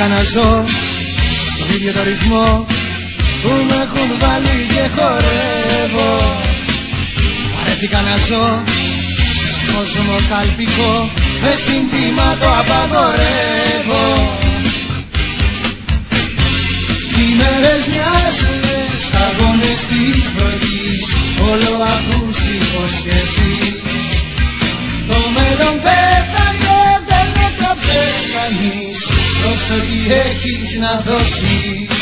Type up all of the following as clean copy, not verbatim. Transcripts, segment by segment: βρήκα να ζω στον ίδιο το ρυθμό που με έχουν βάλει και χορεύω. Βαρέθηκα να ζω σε κόσμο χαλπικό, με σύνθημα το απαγορεύω. Οι μέρες μοιάζουνε σταγόνες της βροχής, όλο ακούς υποσχέσεις. Το μέλλον πέθανε, δεν έκαψε κανείς τόσο τι έχεις να δώσεις.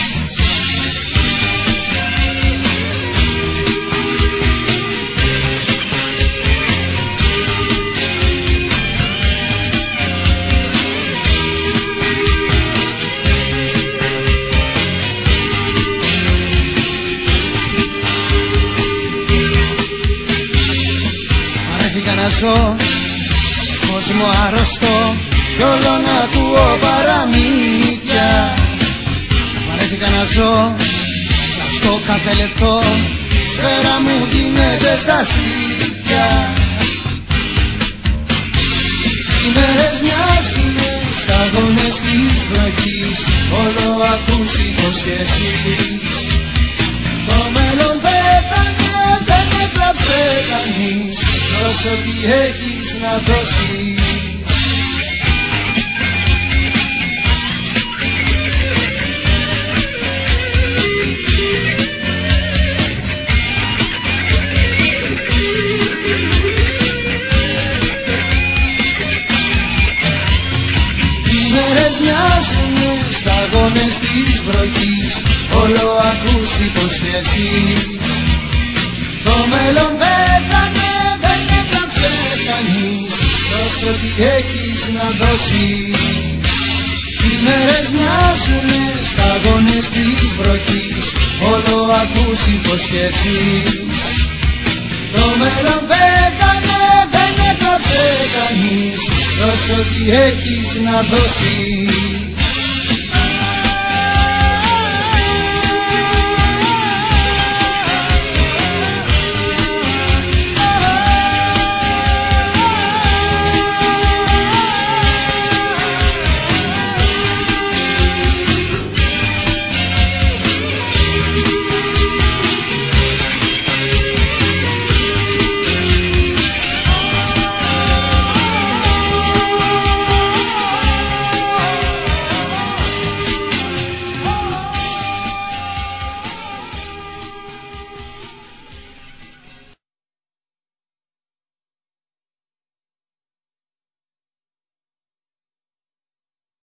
Ζω σε κόσμο αρρωστό κι όλο να ακούω παραμύθια. Βαρέθηκα να ζω κι αυτό κάθε λεπτό σφαίρα μου γίνεται στα στήθια. Οι μέρες μοιάζουνε σταγόνες της βροχής, όλο ακούς υποσχέσεις. Το μέλλον πέτανε, δεν έκλαψε κανείς τόσο τι έχεις να δώσεις. Οι μέρες μοιάζουνε σταγόνες της βροχής, όλο ακούς υποσχέσεις. Το μέλλον πέτανε, δεν έφταξε κανείς τόσο τι έχεις να δώσεις. Οι μέρες μοιάζουνε σταγόνες της βροχής, όλο ακούς υποσχέσεις. Το μέλλον πέτανε, δεν έφταξε κανείς τόσο τι έχεις να δώσεις.